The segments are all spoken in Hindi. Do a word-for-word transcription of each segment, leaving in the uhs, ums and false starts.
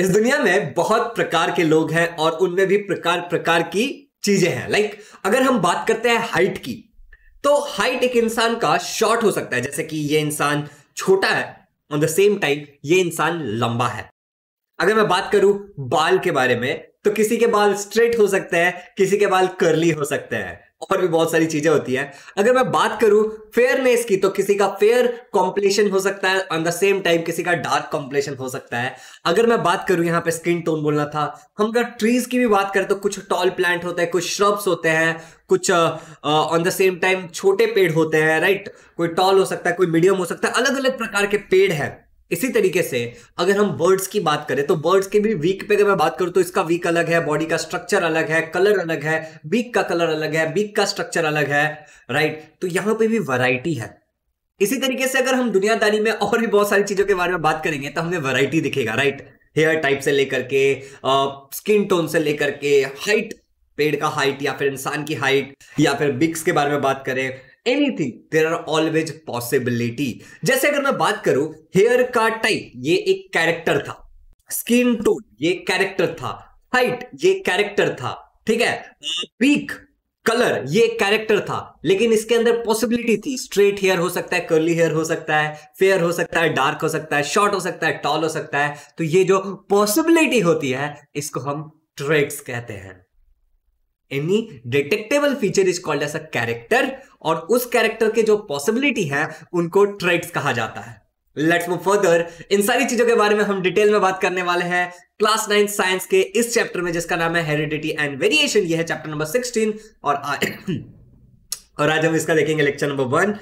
इस दुनिया में बहुत प्रकार के लोग हैं और उनमें भी प्रकार प्रकार की चीजें हैं। लाइक like, अगर हम बात करते हैं हाइट की, तो हाइट एक इंसान का शॉर्ट हो सकता है, जैसे कि ये इंसान छोटा है, ऑन द सेम टाइम ये इंसान लंबा है। अगर मैं बात करूं बाल के बारे में, तो किसी के बाल स्ट्रेट हो सकते हैं, किसी के बाल कर्ली हो सकते हैं, और भी बहुत सारी चीजें होती हैं। अगर मैं बात करूं फेयरनेस की, तो किसी का फेयर कॉम्प्लेशन हो सकता है, ऑन द सेम टाइम किसी का डार्क कॉम्प्लेशन हो सकता है। अगर मैं बात करूं, यहाँ पे स्किन टोन बोलना था, हम अगर ट्रीज की भी बात करें तो कुछ टॉल प्लांट होते हैं, कुछ श्रब्स होते हैं, कुछ ऑन द सेम टाइम छोटे पेड़ होते हैं, राइट। कोई टॉल हो सकता है, कोई मीडियम हो सकता है, अलग अलग प्रकार के पेड़ हैं। इसी तरीके से अगर हम बर्ड्स की बात करें तो बर्ड्स के भी वीक पे अगर मैं बात करूं तो इसका वीक अलग है, बॉडी का स्ट्रक्चर अलग है, कलर अलग है, बीक का कलर अलग है, बीक का स्ट्रक्चर अलग है, राइट। तो यहाँ पे भी वैरायटी है। इसी तरीके से अगर हम दुनियादारी में और भी बहुत सारी चीजों के बारे में बात करेंगे तो हमें वैरायटी दिखेगा, राइट। हेयर टाइप से लेकर के, स्किन टोन से लेकर के, हाइट, पेड़ का हाइट या फिर इंसान की हाइट, या फिर बिक्स के बारे में बात करें, anything, there are always possibility. जैसे अगर मैं बात करूं हेयर का टाइप, ये एक कैरेक्टर था, स्किन टोन ये कैरेक्टर था, हाइट ये कैरेक्टर था, ठीक है, पीक कलर ये कैरेक्टर था, लेकिन इसके अंदर पॉसिबिलिटी थी। स्ट्रेट हेयर हो सकता है, कर्ली हेयर हो सकता है, फेयर हो सकता है, डार्क हो सकता है, शॉर्ट हो सकता है, टॉल हो सकता है। तो ये जो पॉसिबिलिटी होती है इसको हम ट्रेट्स कहते हैं। Any detectable feature is called as a character, और उस कैरेक्टर के जो पॉसिबिलिटी है उनको ट्रेट्स कहा जाता है। Let's move further. इन सारी चीजों के बारे में हम डिटेल में बात करने वाले हैं क्लास नाइन साइंस के इस चैप्टर में, जिसका नाम है हेरिडिटी एंड वेरिएशन। यह है चैप्टर नंबर सिक्सटीन और आ, और आज हम इसका देखेंगे लेक्चर नंबर वन,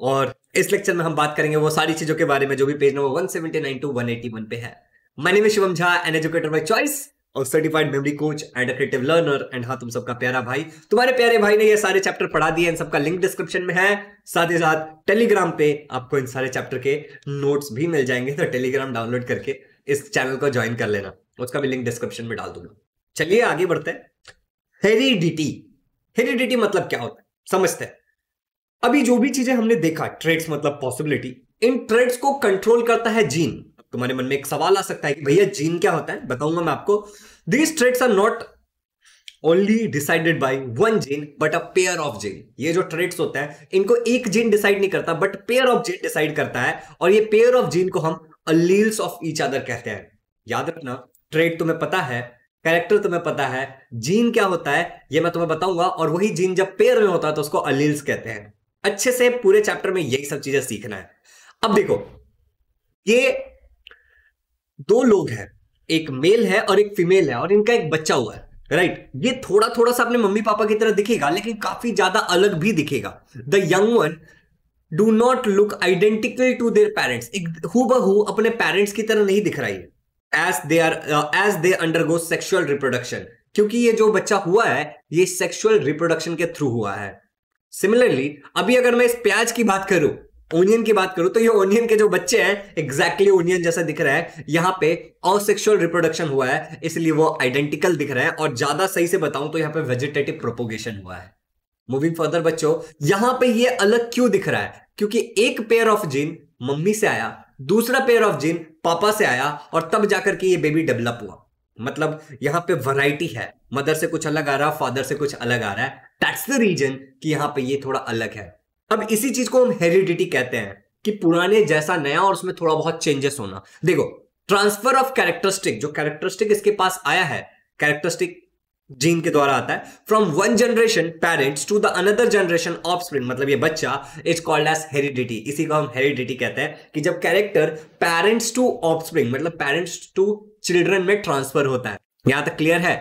और इस लेक्चर में हम बात करेंगे वो सारी चीजों के बारे में जो भी page number one seventy nine two one eighty one पे है। My name is Shubham Jha, an educator by choice और certified memory coach and creative learner. And हाँ, तुम सबका प्यारा भाई, तुम्हारे प्यारे भाई ने ये सारे चैप्टर पढ़ा दिए। इन सबका लिंक डिस्क्रिप्शन में है, साथ ही साथ टेलीग्राम पे आपको इन सारे चैप्टर के नोट्स भी मिल जाएंगे, तो टेलीग्राम डाउनलोड करके इस चैनल को ज्वाइन कर लेना, उसका भी लिंक डिस्क्रिप्शन में डाल दूंगा। चलिए आगे बढ़ते हैं। हेरिडिटी, हेरिडिटी मतलब क्या होता है समझते हैं। अभी जो भी चीजें हमने देखा, ट्रेड्स मतलब पॉसिबिलिटी, इन ट्रेड्स को कंट्रोल करता है जीन। तुम्हारे मन में एक सवाल आ सकता है कि भैया जीन क्या होता है, बताऊंगा मैं आपको। These traits are not only decided by one gene but a pair of gene. ये जो traits होता है इनको एक जीन डिसाइड नहीं करता but pair of gene decide करता है, और ये पेयर ऑफ जीन को हम alleles of each other कहते हैं। याद रखना, ट्रेट तुम्हें पता है, कैरेक्टर तुम्हें पता है, जीन क्या होता है ये मैं तुम्हें बताऊंगा, और वही जीन जब पेयर में होता है तो उसको alleles कहते हैं। अच्छे से पूरे चैप्टर में यही सब चीजें सीखना है। अब देखो, ये दो लोग हैं, एक मेल है और एक फीमेल है, और इनका एक बच्चा हुआ है, राइट। ये थोड़ा थोड़ा सा अपने मम्मी पापा की तरह दिखेगा लेकिन काफी ज्यादा अलग भी दिखेगा। The young one do not look identical to their parents, एक हूबहू अपने पेरेंट्स की तरह नहीं दिख रही है। As they are as they undergo sexual reproduction, क्योंकि ये जो बच्चा हुआ है ये सेक्सुअल रिप्रोडक्शन के थ्रू हुआ है। सिमिलरली अभी अगर मैं इस प्याज की बात करूं, ओनियन की बात करूं, तो ये ओनियन के जो बच्चे हैं एग्जैक्टली ओनियन जैसा दिख रहा है। यहाँ पे असेक्सुअल रिप्रोडक्शन हुआ है इसलिए वो आइडेंटिकल दिख रहा है, और ज्यादा सही से बताऊं तो यहाँ पे वेजिटेटिव प्रोपोगेशन हुआ है। मूविंग फर्दर बच्चों, यहाँ पे ये अलग क्यों दिख रहा है, क्योंकि एक पेयर ऑफ जीन मम्मी से आया, दूसरा पेयर ऑफ जीन पापा से आया, और तब जाकर के ये बेबी डेवलप हुआ। मतलब यहाँ पे वैरायटी है, मदर से कुछ अलग आ रहा है, फादर से कुछ अलग आ रहा है। दैट्स द रीजन कि यहाँ पे ये थोड़ा अलग है। अब इसी चीज को हम हेरिडिटी कहते हैं, कि पुराने जैसा नया और उसमें थोड़ा बहुत चेंजेस होना। देखो, ट्रांसफर ऑफ कैरेक्टरिस्टिक, जो कैरेक्टरिस्टिक इसके पास आया है, कैरेक्टरिस्टिक जीन के द्वारा आता है, from one generation parents to the another generation offspring, मतलब ये बच्चा, इट्स कॉल्ड एज हेरिडिटी। इसी को हम हेरिडिटी कहते हैं, कि जब कैरेक्टर पेरेंट्स टू ऑफस्प्रिंग मतलब पेरेंट्स टू चिल्ड्रन में ट्रांसफर होता है। यहां तक क्लियर है।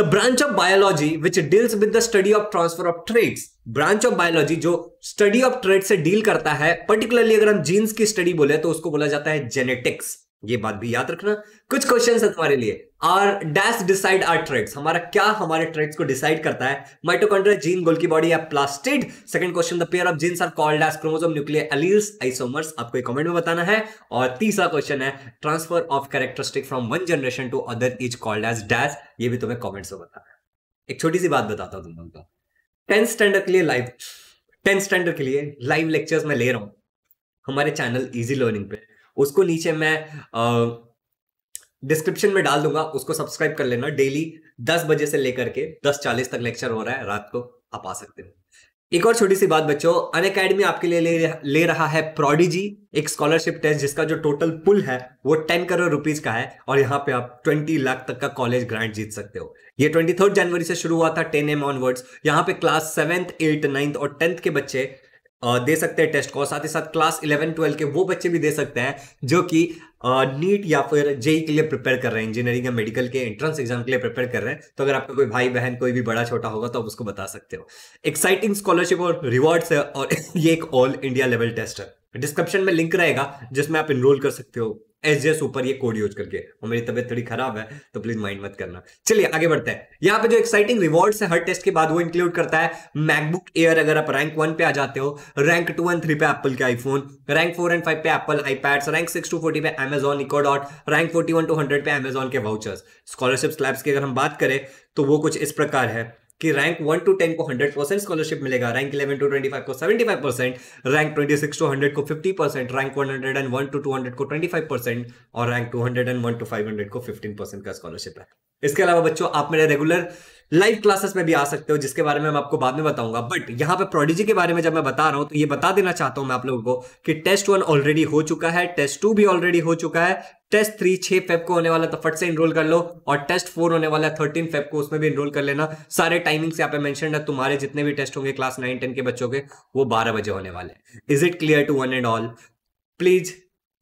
The branch of biology which deals with the study of transfer of traits, branch of biology जो study of traits से deal करता है, particularly अगर हम genes की study बोले तो उसको बोला जाता है genetics। ये बात भी याद रखना। कुछ questions है तुम्हारे लिए। Our dash decide our traits, हमारा क्या हमारे traits को decide करता है? Mitochondria, gene, Golgi body या plastid। Second question, the pair of genes are called as chromosome, nuclei, alleles, isomers। आपको एक comment में बताना है। और तीसरा question है transfer of characteristic from one generation to other is called as dash। ये भी तुम्हें comments में बताना है। एक छोटी सी बात बताता हूँ तुम लोगों को। टेंथ स्टैंडर्ड के लिए लाइव टेंथ स्टैंडर्ड के लिए लाइव लेक्चर्स मैं ले रहा हूँ हमारे चैनल इजी लर्निंग पे। उसको नीचे मैं डिस्क्रिप्शन में डाल दूंगा, उसको सब्सक्राइब कर लेना। डेली दस बजे से लेकर के दस चालीस तक लेक्चर हो रहा है रात को, आप आ सकते हो। एक और छोटी सी बात बच्चों, अनअकैडमी आपके लिए ले, ले रहा है प्रोडिजी एक स्कॉलरशिप टेस्ट, जिसका जो टोटल पुल है वो टेन करोड़ रुपीज का है और यहाँ पे आप बीस लाख तक का कॉलेज ग्रांट जीत सकते हो। ये तेईस जनवरी से शुरू हुआ था टेन ए एम ऑनवर्ड्स। यहाँ पे क्लास सेवेंथ, एट, नाइन्थ और टेंथ के बच्चे दे सकते हैं टेस्ट को, साथ ही साथ क्लास इलेवन ट्वेल्व के वो बच्चे भी दे सकते हैं जो कि नीट या फिर जेई के लिए प्रिपेयर कर रहे हैं, इंजीनियरिंग या मेडिकल के एंट्रेंस एग्जाम के लिए प्रिपेयर कर रहे हैं। तो अगर आपका कोई भाई बहन कोई भी बड़ा छोटा होगा तो आप उसको बता सकते हो। एक्साइटिंग स्कॉलरशिप और रिवॉर्ड्स है और ये एक ऑल इंडिया लेवल टेस्ट है। डिस्क्रिप्शन में लिंक रहेगा जिसमें आप इनरोल कर सकते हो एस जे एस ऊपर ये कोड यूज करके। और मेरी तबीयत थोड़ी खराब है तो प्लीज माइंड मत करना। चलिए आगे बढ़ते हैं। यहाँ पे जो एक्साइटिंग रिवॉर्ड्स है हर टेस्ट के बाद वो इंक्लूड करता है मैकबुक एयर अगर आप रैंक वन पे आ जाते हो, रैंक टू एंड थ्री पे एप्पल के iPhone, rank four and five पे Apple iPads, rank six to forty पे Amazon echo dot, rank forty one to hundred पे अमेजॉन के वाउचर्स। स्कॉलरशिप स्लैब्स की अगर हम बात करें तो वो कुछ इस प्रकार है कि रैंक वन टू टेन को हंड्रेड परसेंट स्कॉलरशिप मिलेगा, rank eleven to twenty five को seventy five percent, rank twenty six to hundred को fifty percent, rank one hundred and one to two hundred को ट्वेंटी फाइव परसेंट और rank two hundred and one to five hundred को फिफ्टीन परसेंट का स्कॉलरशिप है। इसके अलावा बच्चों आप मेरे रेगुलर लाइव क्लासेस में भी आ सकते हो जिसके बारे में मैं आपको बाद में बताऊंगा। बट यहाँ पे प्रोडिजी के बारे में जब मैं बता रहा हूँ तो ये बता देना चाहता हूँ मैं आप लोगों को कि टेस्ट वन ऑलरेडी हो चुका है, टेस्ट टू भी ऑलरेडी हो चुका है, टेस्ट थ्री छह फेब को होने वाला तो फट से इनरोल कर लो और टेस्ट फोर होने वाला है थर्टीन फेब को, उसमें भी इनरोल कर लेना। सारे टाइमिंग्स यहाँ पे मेंशन है, तुम्हारे जितने भी टेस्ट होंगे क्लास नाइन टेन के बच्चों के वो बारह बजे होने वाले। Is it clear to one and all? Please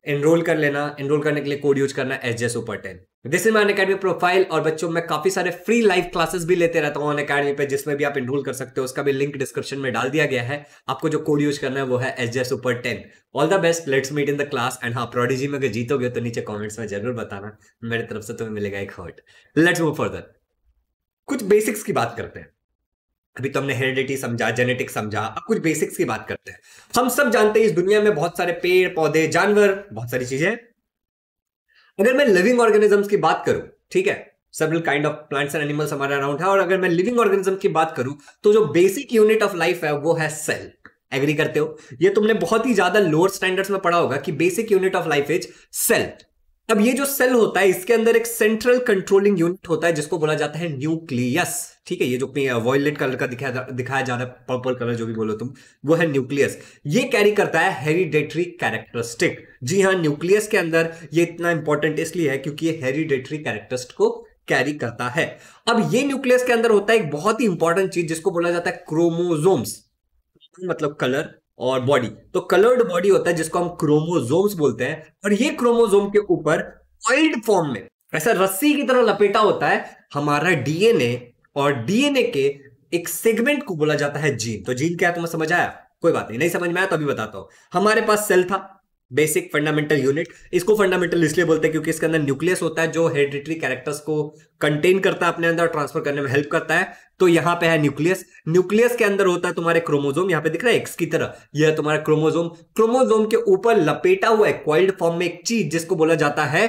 enroll कर लेना। इनरोल करने के लिए कोड यूज करना S J super ten. This is my Unacademy profile. और बच्चों मैं काफी सारे फ्री लाइव क्लासेस भी लेते रहता हूँ अनअकैडमी पे जिसमें भी आप एनरोल कर सकते हो, उसका भी लिंक डिस्क्रिप्शन में डाल दिया गया है। आपको जो कोड यूज करना है वो है S J super ten. All the best, let's meet in the class. And हाँ, प्रोडिजी में अगर जीतोगे तो नीचे कॉमेंट्स में जरूर बताना, मेरे तरफ से तुम्हें मिलेगा एक हर्ट। Let's move further. कुछ बेसिक्स की बात करते हैं। अभी तो हमने हेरिडिटी समझा, जेनेटिक्स समझा, अब कुछ बेसिक्स की बात करते हैं। हम सब जानते हैं इस दुनिया में बहुत सारे पेड़ पौधे जानवर बहुत सारी चीजें। अगर मैं लिविंग ऑर्गेनिजम्स की बात करूं, ठीक है, several kind of plants and animals हमारे अराउंड है, और अगर मैं लिविंग ऑर्गेनिज्म की बात करूं तो जो बेसिक यूनिट ऑफ लाइफ है वो है सेल। एग्री करते हो? ये तुमने बहुत ही ज्यादा लोअर स्टैंडर्ड्स में पढ़ा होगा कि basic unit of life is cell. अब ये जो सेल होता है इसके अंदर एक सेंट्रल कंट्रोलिंग यूनिट होता है जिसको बोला जाता है न्यूक्लियस। ठीक है, ये जो वॉयलेट कलर का दिखाया दिखाया जा रहा है, पर्पल कलर जो भी बोलो तुम, वो है न्यूक्लियस। ये कैरी करता है हेरिडेटरी कैरेक्टरिस्टिक। जी हाँ, न्यूक्लियस के अंदर ये इतना इंपॉर्टेंट इसलिए है क्योंकि ये हेरिडेटरी कैरेक्टरिस्टिक को कैरी करता है। अब ये न्यूक्लियस के अंदर होता है एक बहुत ही इंपॉर्टेंट चीज जिसको बोला जाता है क्रोमोजोम्स, मतलब कलर और बॉडी। तो कलर्ड बॉडी होता है जिसको हम क्रोमोसोम्स बोलते हैं, और ये क्रोमोसोम के ऊपर कॉइल्ड फॉर्म में ऐसा रस्सी की तरह लपेटा होता है हमारा डी एन ए, और डी एन ए के एक सेगमेंट को बोला जाता है जीन। तो जीन क्या है तुम्हें समझ आया? कोई बात नहीं, नहीं समझ में आया तो अभी बताता हूं। हमारे पास सेल था, बेसिक फंडामेंटल यूनिट। इसको फंडामेंटल इसलिए बोलते हैं क्योंकि इसके अंदर न्यूक्लियस होता है जो हेरिडिटरी कैरेक्टर्स को कंटेन करता है अपने अंदर, ट्रांसफर करने में हेल्प करता है। तो यहाँ पे है न्यूक्लियस। न्यूक्लियस के अंदर होता है तुम्हारे क्रोमोसोम, यहाँ पे दिख रहा है एक्स की तरह, यह है तुम्हारा क्रोमोसोम। क्रोमोसोम के ऊपर लपेटा हुआ है कॉइल्ड फॉर्म में एक चीज जिसको बोला जाता है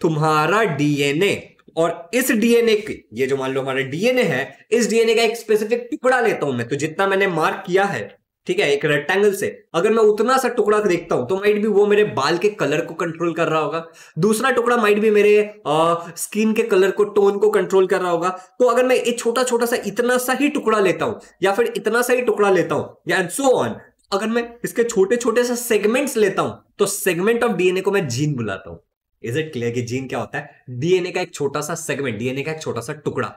तुम्हारा डी एन ए, और इस डी एन ए के, ये जो मान लो हमारा डी एन ए है, इस डी एन ए का एक स्पेसिफिक टुकड़ा लेता हूं मैं। तो जितना मैंने मार्क किया है, ठीक है, एक रेक्टेंगल से, अगर मैं उतना सा टुकड़ा देखता हूं तो माइट भी वो मेरे बाल के कलर को कंट्रोल कर रहा होगा, दूसरा टुकड़ा माइट भी मेरे आ, स्किन के कलर को, टोन को कंट्रोल कर रहा होगा। तो अगर मैं एक छोटा छोटा सा इतना सा ही टुकड़ा लेता हूं या फिर इतना सा ही टुकड़ा लेता हूं या एंड सो ऑन, अगर मैं इसके छोटे छोटे से सेगमेंट्स लेता हूं तो segment of D N A को मैं जीन बुलाता हूं। इज इट क्लियर कि जीन क्या होता है? डी एन ए का एक छोटा सा सेगमेंट, डी एन ए का एक छोटा सा टुकड़ा।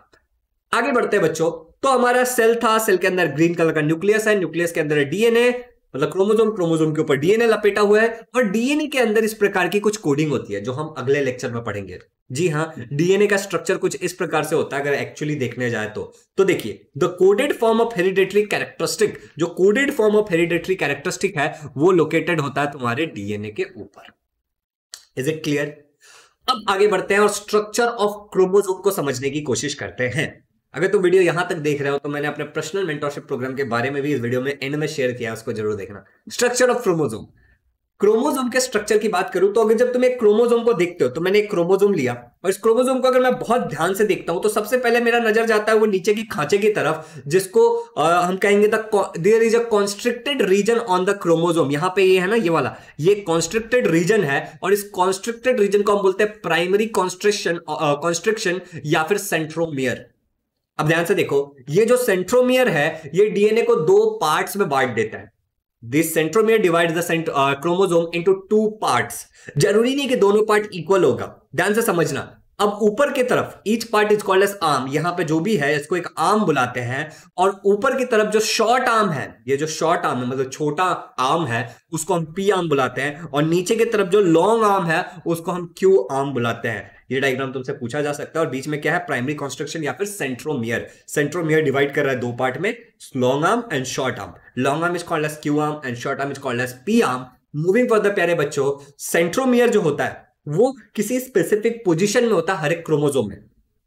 आगे बढ़ते हैं बच्चों। तो हमारा सेल था, सेल के अंदर ग्रीन कलर का न्यूक्लियस है, न्यूक्लियस के अंदर डी एन ए मतलब क्रोमोसोम, क्रोमोसोम के ऊपर डी एन ए लपेटा हुआ है, और डी एन ए के अंदर इस प्रकार की कुछ कोडिंग होती है जो हम अगले लेक्चर में पढ़ेंगे। जी हाँ, डी एन ए का स्ट्रक्चर कुछ इस प्रकार से होता है अगर एक्चुअली देखने जाए तो। तो देखिए, the coded form of hereditary characteristic, जो coded form of hereditary characteristic है वो लोकेटेड होता है तुम्हारे डी एन ए के ऊपर। Is it clear? अब आगे बढ़ते हैं और स्ट्रक्चर ऑफ क्रोमोसोम को समझने की कोशिश करते हैं। अगर तुम वीडियो यहां तक देख रहे हो तो मैंने अपने पर्सनल मेंटरशिप प्रोग्राम के बारे में भी इस वीडियो में एंड में शेयर किया, उसको जरूर देखना। Structure of chromosome. क्रोमोसोम के स्ट्रक्चर की बात करूं तो अगर जब तुम एक क्रोमोसोम को देखते हो, तो मैंने एक क्रोमोसोम लिया और इस क्रोमोसोम को अगर मैं बहुत ध्यान से देखता हूं तो सबसे पहले मेरा नजर जाता है वो नीचे की खांचे की तरफ, जिसको आ, हम कहेंगे the there is a constricted region on the chromosome. यहाँ पे ये है ना, ये वाला, ये कॉन्स्ट्रिक्टेड रीजन है और इस कॉन्स्ट्रिक्टेड रीजन को हम बोलते हैं प्राइमरी कॉन्स्ट्रिक्शन कॉन्स्ट्रिक्शन या फिर सेंट्रोमियर। अब ध्यान से देखो, ये जो सेंट्रोमियर है ये डीएनए को दो पार्ट्स में बांट देता है। This centromere divides the cent, uh, chromosome into two parts. जरूरी नहीं कि दोनों पार्ट इक्वल होगा, ध्यान से समझना। अब ऊपर की तरफ each part is called as arm, यहाँ पे जो भी है इसको एक आर्म बुलाते हैं, और ऊपर की तरफ जो शॉर्ट आर्म है, ये जो शॉर्ट आर्म है मतलब छोटा आर्म है उसको हम पी आर्म बुलाते हैं, और नीचे की तरफ जो लॉन्ग आर्म है उसको हम क्यू आर्म बुलाते हैं। ये डायग्राम तुमसे पूछा जा सकता है। और बीच में क्या है, प्राइमरी कॉन्स्ट्रक्शन या फिर सेंट्रोमियर। सेंट्रोमियर डिवाइड कर रहा है दो पार्ट में, long arm and short arm. Long arm is called as Q arm and short arm is called as P arm. Moving further प्यारे बच्चों, सेंट्रोमियर जो होता है वो किसी स्पेसिफिक पोजीशन में होता है हर एक क्रोमोसोम में।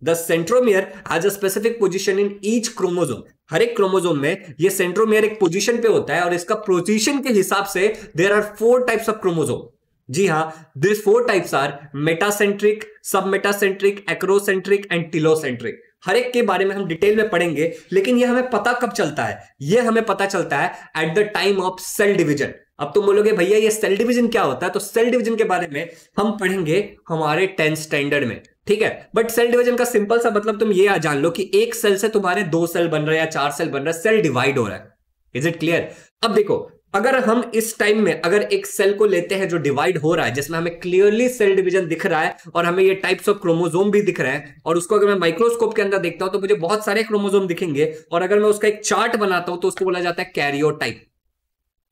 The centromere has a specific position in each chromosome. हर एक क्रोमोसोम में ये सेंट्रोमियर एक पोजीशन पे होता है और इसका पोजीशन के हिसाब से there are four types of chromosome. जी हाँ, this four types are metacentric, सब मेटासेंट्रिक, एक्रोसेंट्रिक एंड टिलोसेंट्रिक। हर एक के बारे में हम डिटेल में पढ़ेंगे, लेकिन ये हमें पता कब चलता है? ये हमें पता चलता है at the time of cell division. अब तुम बोलोगे भैया ये सेल डिवीजन क्या होता है, तो सेल डिवीजन के बारे में हम पढ़ेंगे हमारे टेंथ स्टैंडर्ड में, ठीक है। बट सेल डिवीजन का सिंपल सा मतलब तुम ये जान लो कि एक सेल से तुम्हारे दो सेल बन रहे हैं या चार सेल बन रहे हैं, सेल डिवाइड हो रहा है। Is it clear? अब देखो, अगर हम इस टाइम में अगर एक सेल को लेते हैं जो डिवाइड हो रहा है, जिसमें हमें क्लियरली सेल डिवीजन दिख रहा है और हमें ये टाइप्स ऑफ क्रोमोसोम भी दिख रहा है, और उसको अगर मैं माइक्रोस्कोप के अंदर देखता हूं तो मुझे बहुत सारे क्रोमोसोम दिखेंगे, और अगर मैं उसका एक चार्ट बनाता हूं तो उसको बोला जाता है karyotype.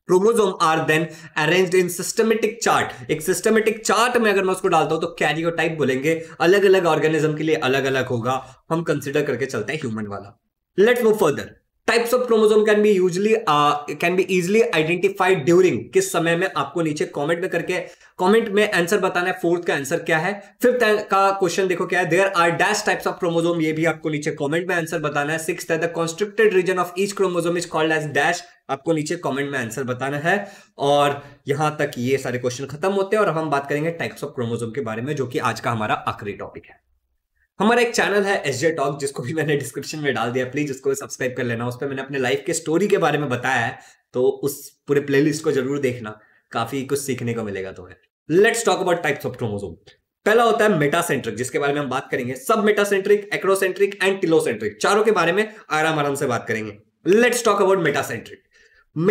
Chromosome are then arranged in systematic chart. एक सिस्टमेटिक चार्ट में अगर मैं उसको डालता हूं तो कैरियोटाइप बोलेंगे। अलग अलग ऑर्गेनिज्म के लिए अलग अलग होगा, हम कंसिडर करके चलते हैं ह्यूमन वाला। Let's move further. Types of chromosome can be usually can be easily identified during. किस समय में? आपको नीचे कमेंट में करके कमेंट में आंसर बताना है। फोर्थ का आंसर क्या है? फिफ्थ का क्वेश्चन देखो क्या है, there are dash types of chromosome, ये भी आपको नीचे कमेंट में आंसर बताना है। सिक्स्थ है, the constricted region of each chromosome is called as dash, आपको नीचे कमेंट में आंसर बताना है। और यहां तक ये सारे क्वेश्चन खत्म होते हैं और हम बात करेंगे टाइप्स ऑफ क्रोमोसोम के बारे में, जो कि आज का हमारा आखिरी टॉपिक है। हमारा एक चैनल है एस जे टॉक, जिसको भी मैंने डिस्क्रिप्शन में डाल दिया, प्लीज उसको सब्सक्राइब कर लेना। उस पर मैंने अपने लाइफ के स्टोरी के बारे में बताया है, तो उस पूरे प्लेलिस्ट को जरूर देखना, काफी कुछ सीखने को मिलेगा तुम्हें। Let's talk about types of chromosome. पहला होता है मेटासेंट्रिक, जिसके बारे में हम बात करेंगे। सब मेटासेंट्रिक, एक्रोसेंट्रिक एंड टिलोसेंट्रिक, चारों के बारे में आराम आराम से बात करेंगे। Let's talk about metacentric.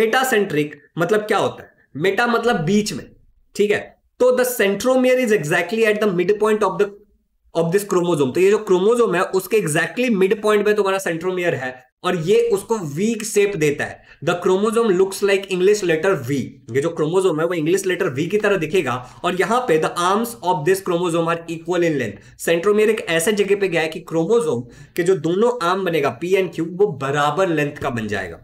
Metacentric मतलब क्या होता है? मेटा मतलब बीच में, ठीक है। तो the centromere is exactly at the mid point of the of this chromosome. तो ये जो क्रोमोसोम है उसके एग्जैक्टली मिड पॉइंट में तुम्हारा सेंट्रोमियर है, और ये उसको वीक शेप देता है। The chromosome looks like English letter V. ये जो क्रोमोसोम है वो इंग्लिश लेटर वी की तरह दिखेगा, और यहाँ पे the arms of this chromosome are equal in length. Centromere एक ऐसे जगह पे गया है कि क्रोमोसोम के जो दोनों आर्म बनेगा पी एंड क्यू, वो बराबर लेंथ का बन जाएगा।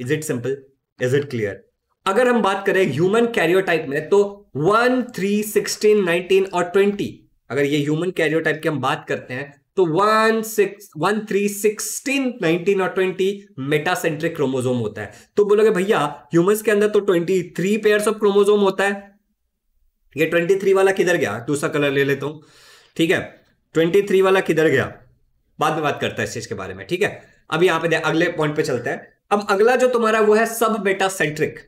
Is it simple? Is it clear? अगर हम बात करें ह्यूमन कैरियोटाइप में, तो वन, थ्री, सिक्सटीन, नाइनटीन और ट्वेंटी, अगर ये ह्यूमन कैरियोटाइप की हम बात करते हैं, तो one six one three sixteen nineteen और ट्वेंटी मेटासेंट्रिक क्रोमोसोम होता है। तो बोलोगे भैया ह्यूमंस के अंदर तो twenty three pairs of chromosome होता है, ये ट्वेंटी थ्री वाला किधर गया? दूसरा कलर ले लेता हूं, ठीक है। ट्वेंटी थ्री वाला किधर गया, बाद में बात करता है इस चीज के बारे में, ठीक है। अब यहाँ पे अगले पॉइंट पे चलते हैं। अब अगला जो तुम्हारा वो है सब मेटासेंट्रिक।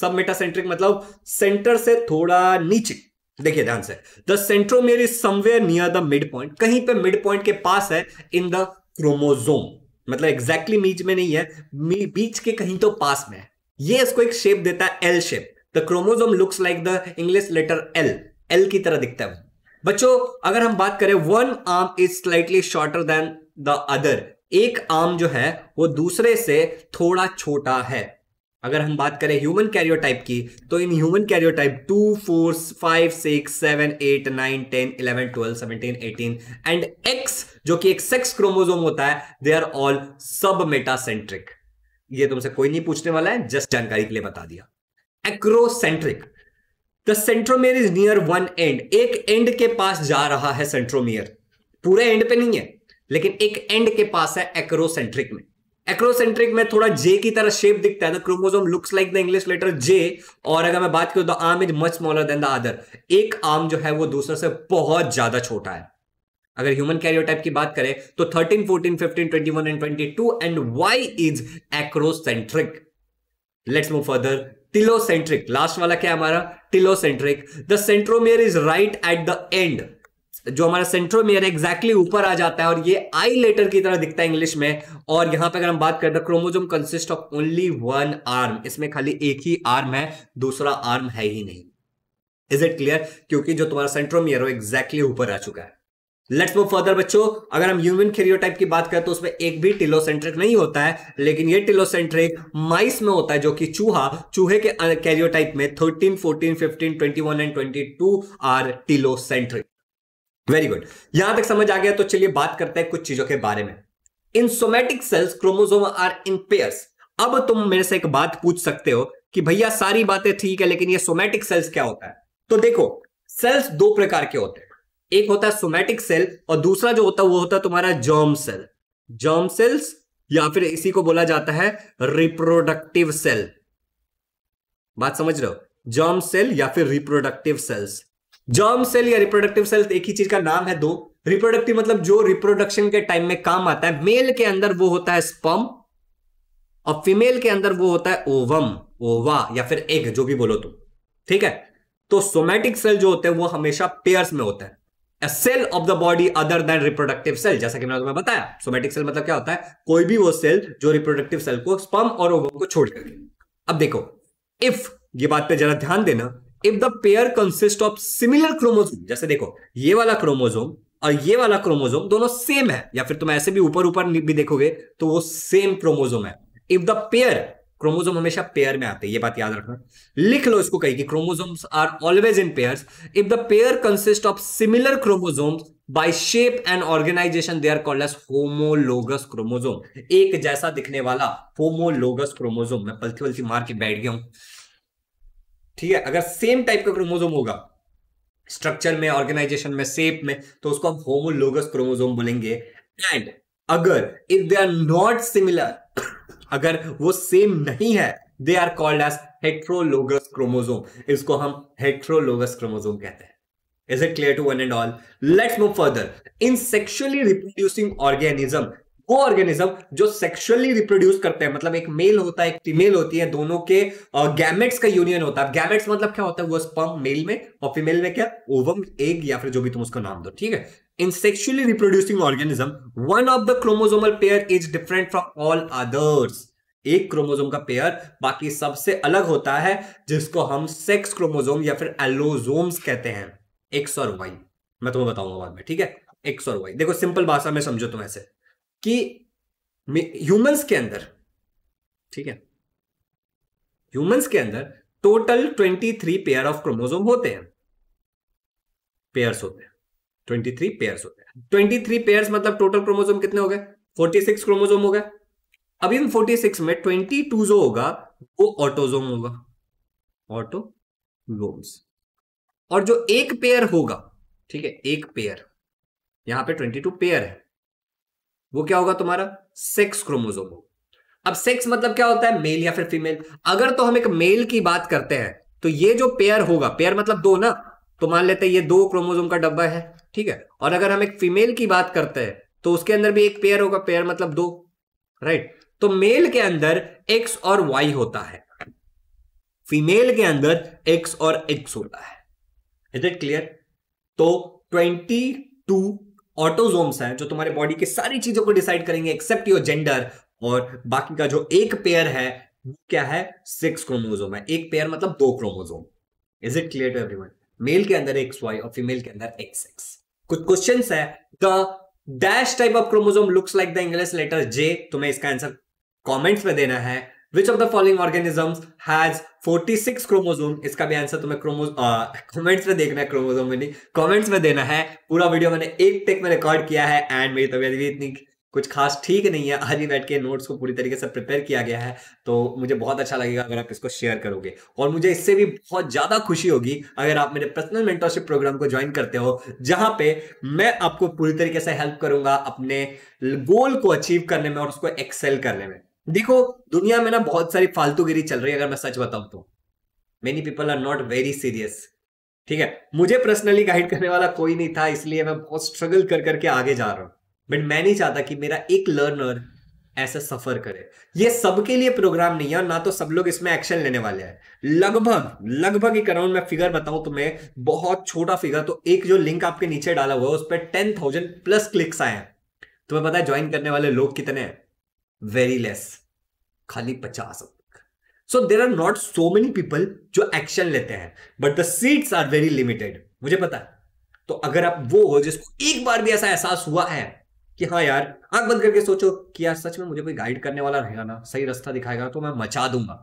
सब मेटासेंट्रिक मतलब सेंटर से थोड़ा नीचे। देखिए ध्यान से, the centromere is somewhere near the mid point, कहीं पे मिड पॉइंट के पास है इन द क्रोमोसोम, मतलब एग्जैक्टली बीच में नहीं है, बीच के कहीं तो पास में है। ये इसको एक शेप देता है, L shape. The chromosome looks like the English letter L, L की तरह दिखता है। बच्चों अगर हम बात करें, one arm is slightly shorter than the other. एक आर्म जो है वो दूसरे से थोड़ा छोटा है। अगर हम बात करें ह्यूमन कैरियोटाइप की, तो इन human karyotype two, four, five, six, seven, eight, nine, ten, eleven, twelve, seventeen, eighteen and X, जो कि एक सेक्स क्रोमोसोम होता है, they are all submetacentric. ये तुमसे कोई नहीं पूछने वाला है, जस्ट जानकारी के लिए बता दिया। Acrocentric, the centromere is near one end. एक एंड के पास जा रहा है सेंट्रोमियर, पूरे एंड पे नहीं है, लेकिन एक एंड के पास है एक्रोसेंट्रिक में। एक्रोसेंट्रिक में थोड़ा जे की तरह शेप दिखता है, the chromosome looks like the English letter J. और अगर मैं बात करूं the arm is much smaller than the other, एक आर्म जो है वो दूसरे से बहुत ज्यादा छोटा है। अगर ह्यूमन कैरियोटाइप की बात करें तो thirteen, fourteen, fifteen, twenty one and twenty two and Y is acrocentric. Let's move further, telocentric. Last वाला क्या है हमारा? Telocentric. The centromere is right at the end, जो हमारा सेंट्रोमियर एग्जैक्टली ऊपर आ जाता है और ये आई लेटर की तरह दिखता है इंग्लिश में। और यहां पे अगर हम बात करते हैं chromosome consist of only one arm, इसमें खाली एक ही आर्म है, दूसरा आर्म है ही नहीं। Is it clear? क्योंकि जो तुम्हारा सेंट्रोमियर हो एग्जैक्टली ऊपर आ चुका है। लेट्स मूव फर्दर बच्चों, अगर हम ह्यूमन कैरियोटाइप की बात करें तो उसमें एक भी टिलोसेंट्रिक नहीं होता है, लेकिन ये टिलोसेंट्रिक माइस में होता है जो कि चूहा, चूहे के कैरियोटाइप में thirteen, fourteen, fifteen, twenty one and twenty two are telocentric. Very good, यहां तक समझ आ गया। तो चलिए बात करते हैं कुछ चीजों के बारे में। In somatic cells chromosome are in pairs. अब तुम मेरे से एक बात पूछ सकते हो कि भैया सारी बातें ठीक है, लेकिन ये सोमेटिक सेल्स क्या होता है? तो देखो, सेल्स दो प्रकार के होते हैं, एक होता है सोमेटिक सेल और दूसरा जो होता है वो होता है तुम्हारा जर्म सेल। जर्म सेल्स या फिर इसी को बोला जाता है रिप्रोडक्टिव सेल। बात समझ रहे हो? जर्म सेल या फिर रिप्रोडक्टिव सेल्स। जर्म सेल या रिप्रोडक्टिव सेल्स एक ही चीज का नाम है, दो। रिप्रोडक्टिव मतलब जो रिप्रोडक्शन के टाइम में काम आता है। मेल के अंदर वो होता है स्पर्म और फीमेल के अंदर वो होता है ओवम, ओवा या फिर एग, जो भी बोलो तुम। ठीक है, तो सोमेटिक सेल जो होते हैं वो हमेशा पेयर्स में होता है। A cell of the body other than reproductive cell, जैसा कि मैंने तुम्हें बताया। सोमेटिक सेल मतलब क्या होता है? कोई भी वो सेल जो रिप्रोडक्टिव सेल को, स्पर्म और ओवम को छोड़ करके। अब देखो, इफ, ये बात पे जरा ध्यान देना, if the pair consist of similar chromosome, जैसे देखो ये वाला क्रोमोसोम और ये वाला क्रोमोसोम दोनों सेम है, या फिर तुम ऐसे भी ऊपर ऊपर भी देखोगे तो वो सेम क्रोमोसोम है। इफ द पेयर, क्रोमोसोम हमेशा पेयर में आते हैं, ये बात याद रखना, लिख लो इसको कहीं कि chromosomes are always in pairs. If the pair consist of similar chromosomes by shape and organisation they are called as homologous chromosome. एक जैसा दिखने वाला होमोलोगस क्रोमोसोम। मैं पलथी पलथी मार के बैठ गया हूं। ठीक है, अगर सेम टाइप का क्रोमोसोम होगा स्ट्रक्चर में, ऑर्गेनाइजेशन में, शेप में, तो उसको हम होमोलोगस क्रोमोसोम बोलेंगे। एंड अगर if they are not similar, अगर वो सेम नहीं है, they are called as heterologous chromosome. इसको हम हेट्रोलोगस क्रोमोसोम कहते हैं। Is it clear to one and all? Let's move further. In sexually reproducing organism, वो ऑर्गेनिज्म जो सेक्सुअली रिप्रोड्यूस करते हैं, मतलब एक मेल होता है, एक फीमेल होती है, दोनों के गैमेट्स का यूनियन होता है। गैमेट्स मतलब क्या होता है? वो स्पर्म मेल में और फीमेल में क्या, ओवम, एग, या फिर जो भी तुम उसका नाम दो। ठीक है, in sexually reproducing organism one of the chromosomal pair is different from all others. एक क्रोमोसोम का पेयर बाकी सबसे अलग होता है, जिसको हम सेक्स क्रोमोसोम या फिर एलोसोम्स कहते हैं। एक्स और वाई मैं तुम्हें बताऊंगा बाद में, ठीक है, एक्स और वाई। देखो सिंपल भाषा में समझो तुम ऐसे कि ह्यूमंस के अंदर, ठीक है, ह्यूमंस के अंदर टोटल तेईस पेयर ऑफ क्रोमोसोम होते हैं, पेयर्स होते हैं, तेईस पेयर्स होते हैं। तेईस पेयर्स मतलब टोटल क्रोमोसोम कितने हो गए? छियालीस क्रोमोसोम हो गए। अब इन छियालीस में बाईस जो होगा वो ऑटोसोम होगा, ऑटोसोम्स, और जो एक पेयर होगा, ठीक है, एक पेयर, यहां पे बाईस पेयर है, वो क्या होगा तुम्हारा? सेक्स क्रोमोसोम होगा। अब सेक्स मतलब क्या होता है? मेल या फिर फीमेल। अगर तो हम एक मेल की बात करते हैं तो ये जो पेयर होगा, पेयर मतलब दो ना, तो मान लेते हैं ये दो क्रोमोसोम का डब्बा है, ठीक है। और अगर हम एक फीमेल की बात करते हैं तो उसके अंदर भी एक पेयर होगा, पेयर मतलब दो, राइट। तो मेल के अंदर एक्स और वाई होता है, फीमेल के अंदर एक्स और एक्स होता है। Is it clear? तो ट्वेंटी टू ऑटोसोम्स हैं जो तुम्हारे बॉडी की सारी चीजों को डिसाइड करेंगे एक्सेप्ट योर जेंडर। और बाकी का जो एक पेयर है वो क्या है? सिक्स क्रोमोसोम है। एक पेयर मतलब दो chromosome. Is it clear to everyone? Male के अंदर एक्स वाई और फीमेल के अंदर एक्स एक्स। कुछ क्वेश्चंस है। The dash type of chromosome looks like the English letter J. तुम्हें इसका आंसर कॉमेंट्स में देना है। Which of the following organisms has छियालीस क्रोमोसोम। इसका भी आंसर तुम्हें कमेंट्स में देखना है, क्रोमोसोम में नहीं, कमेंट्स में देना है। पूरा वीडियो मैंने एक टेक में रिकॉर्ड किया है एंड मेरी तबीयत भी इतनी कुछ खास ठीक नहीं है, आज ही बैठ के नोट्स को पूरी तरीके से प्रिपेयर किया गया है। तो मुझे बहुत अच्छा लगेगा अगर आप इसको शेयर करोगे, और मुझे इससे भी बहुत ज्यादा खुशी होगी अगर आप मेरे पर्सनल मेंटरशिप प्रोग्राम को ज्वाइन करते हो, जहां पे मैं आपको पूरी तरीके से हेल्प करूंगा अपने गोल को अचीव करने में और उसको एक्सेल करने में। देखो दुनिया में ना बहुत सारी फालतूगिरी चल रही है, अगर मैं सच बताऊं तो many people are not very serious, ठीक है। मुझे पर्सनली गाइड करने वाला कोई नहीं था, इसलिए मैं बहुत स्ट्रगल कर करके आगे जा रहा हूँ। बट मैं नहीं चाहता कि मेरा एक लर्नर ऐसा सफर करे। ये सबके लिए प्रोग्राम नहीं है, ना तो सब लोग इसमें एक्शन लेने वाले हैं। लगभग लगभग एक अराउंड मैं फिगर बताऊं तो मैं बहुत छोटा फिगर, तो एक जो लिंक आपके नीचे डाला हुआ है उस पर टेन थाउजेंड प्लस क्लिक्स आए हैं। तुम्हें पता है ज्वाइन करने वाले लोग कितने हैं? वेरी लेस, खाली पचास। So there are not so many people जो एक्शन लेते हैं, but the seats are very limited. मुझे पता है। तो अगर आप वो हो जिसको एक बार भी ऐसा एहसास हुआ है कि हाँ यार, आंख बंद करके सोचो कि यार सच में मुझे कोई गाइड करने वाला रहेगा ना, सही रास्ता दिखाएगा तो मैं मचा दूंगा,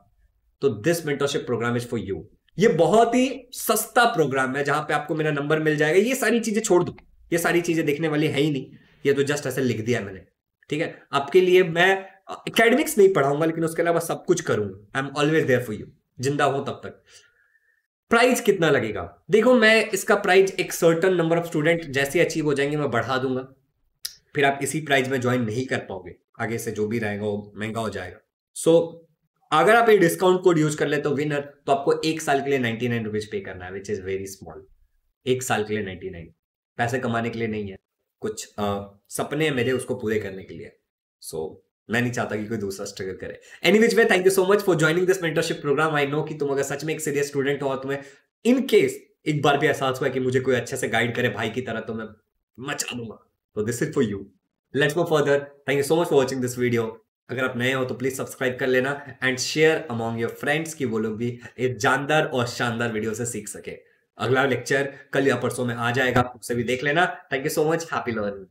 तो this mentorship programme is for you. ये बहुत ही सस्ता प्रोग्राम है जहां पे आपको मेरा नंबर मिल जाएगा। ये सारी चीजें छोड़ दो, ये सारी चीजें देखने वाली है ही नहीं, ये तो जस्ट ऐसे लिख दिया मैंने, ठीक है। आपके लिए मैं एकेडमिक्स नहीं पढ़ाऊंगा, लेकिन उसके अलावा सब कुछ करूंगा। I am always there for you, जिंदा हो तब तक। प्राइस कितना लगेगा? देखो मैं इसका प्राइस एक सर्टन नंबर ऑफ स्टूडेंट जैसे अचीव हो जाएंगे मैं बढ़ा दूंगा, फिर आप इसी प्राइस में ज्वाइन नहीं कर पाओगे। आगे से जो भी रहेगा वो महंगा हो जाएगा। सो so, अगर आप ये डिस्काउंट कोड यूज कर लेते हो विनर, तो आपको एक साल के लिए नाइनटी नाइन रुपीज पे करना है, विच इज वेरी स्मॉल। एक साल के लिए नाइनटी नाइन पैसे कमाने के लिए नहीं है, कुछ आ, सपने हैं मेरे उसको पूरे करने के लिए। सो so, मैं नहीं चाहता कि कोई दूसरा स्ट्रगल करे। Any which way, thank you so much for joining this mentorship programme. I know कि तुम अगर सच में एक सीरियस स्टूडेंट हो और तुम्हें इन केस एक बार भी एहसास हुआ कि मुझे कोई अच्छे से गाइड करे भाई की तरह, तो मैं मचा दूंगा, तो this is for you. Let's go further. Thank you so much for watching this video. अगर आप नए हो तो प्लीज सब्सक्राइब कर लेना and share among your friends कि वो लोग भी एक जानदार और शानदार वीडियो से सीख सके। अगला लेक्चर कल या परसों में आ जाएगा, उसे भी देख लेना। Thank you so much. Happy learning.